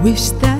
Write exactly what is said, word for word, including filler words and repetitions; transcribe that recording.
I wish that